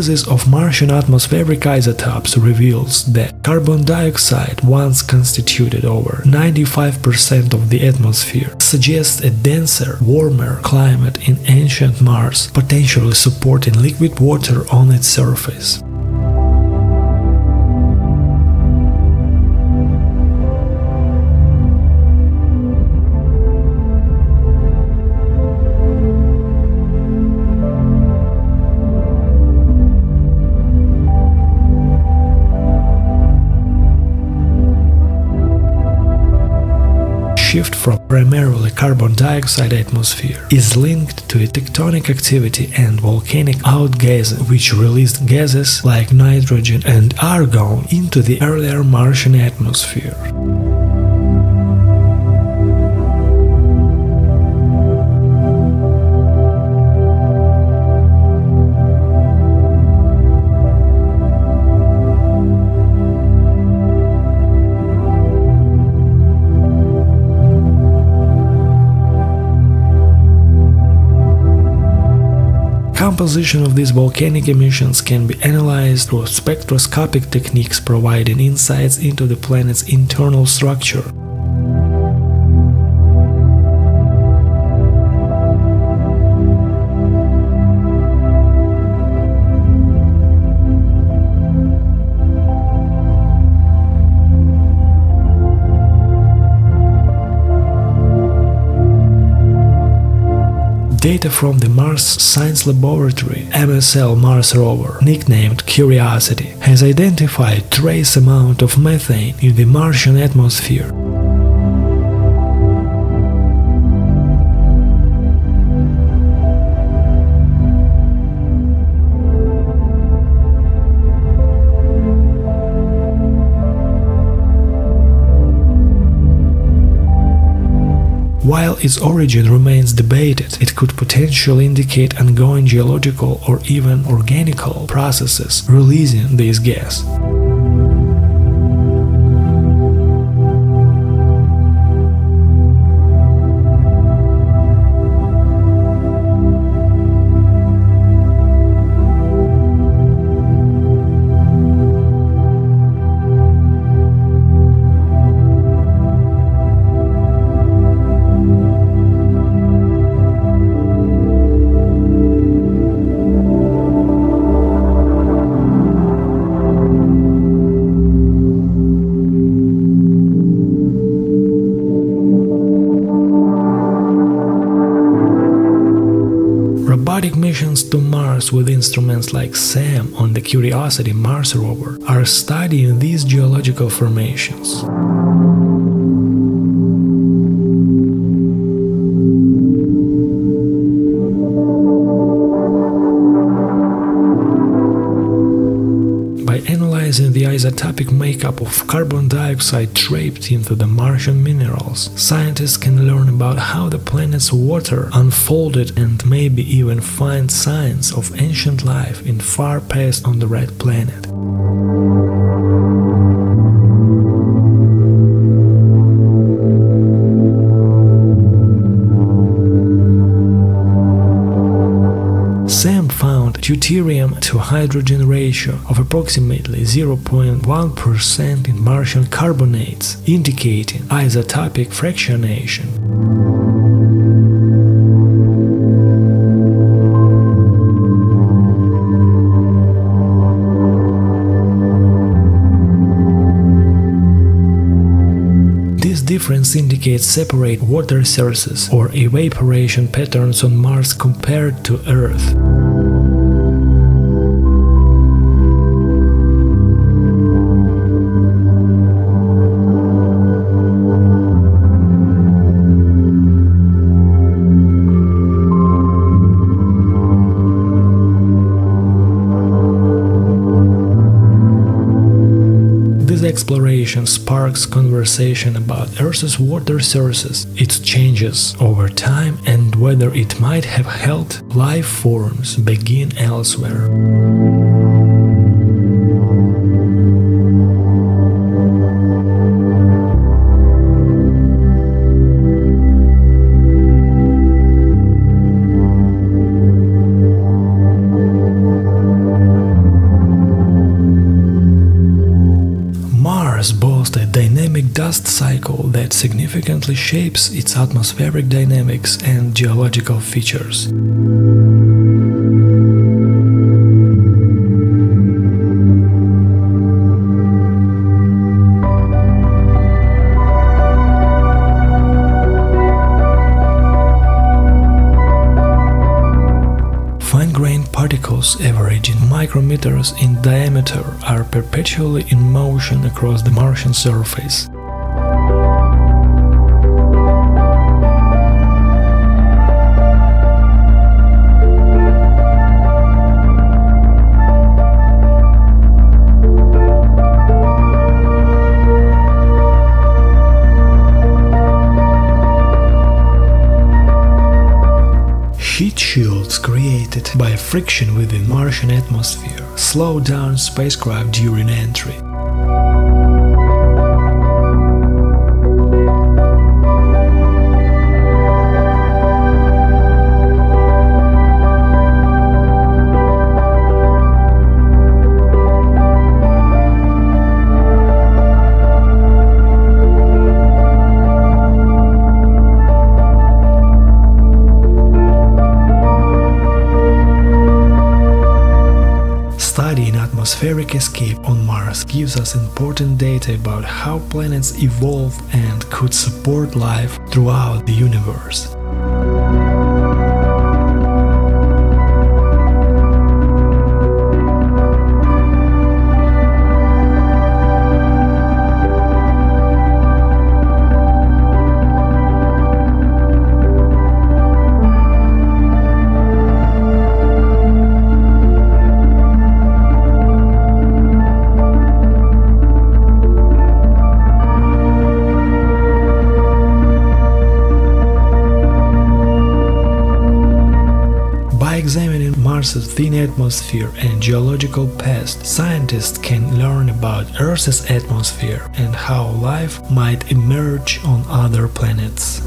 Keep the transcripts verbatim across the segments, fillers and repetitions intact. analysis of Martian atmospheric isotopes reveals that carbon dioxide once constituted over ninety-five percent of the atmosphere, suggests a denser, warmer climate in ancient Mars, potentially supporting liquid water on its surface. Shift from primarily carbon dioxide atmosphere is linked to a tectonic activity and volcanic outgassing, which released gases like nitrogen and argon into the earlier Martian atmosphere. Composition of these volcanic emissions can be analyzed through spectroscopic techniques, providing insights into the planet's internal structure. Data from the Mars Science Laboratory M S L Mars rover, nicknamed Curiosity, has identified trace amount of methane in the Martian atmosphere. While its origin remains debated, it could potentially indicate ongoing geological or even organical processes releasing this gas. Robotic missions to Mars with instruments like SAM on the Curiosity Mars rover are studying these geological formations. By analyzing the isotopic makeup of carbon dioxide trapped into the Martian minerals, scientists can learn about how the planet's water unfolded and maybe even find signs of ancient life in far past on the red planet. SAM found deuterium to hydrogen ratio of approximately zero point one percent in Martian carbonates, indicating isotopic fractionation. This difference indicates separate water sources or evaporation patterns on Mars compared to Earth. Exploration sparks conversation about Earth's water sources, its changes over time, and whether it might have helped life forms begin elsewhere. caused a dynamic dust cycle that significantly shapes its atmospheric dynamics and geological features. Fine-grained particles averaging micrometers in diameter are perpetually in motion across the Martian surface. Heat shields created by friction within Martian atmosphere slow down spacecraft during entry. Studying atmospheric escape on Mars gives us important data about how planets evolve and could support life throughout the universe. Examining Mars's thin atmosphere and geological past, scientists can learn about Earth's atmosphere and how life might emerge on other planets.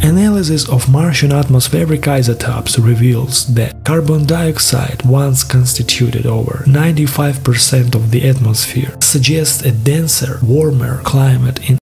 Analysis of Martian atmospheric isotopes reveals that carbon dioxide once constituted over ninety-five percent of the atmosphere, suggests a denser, warmer climate in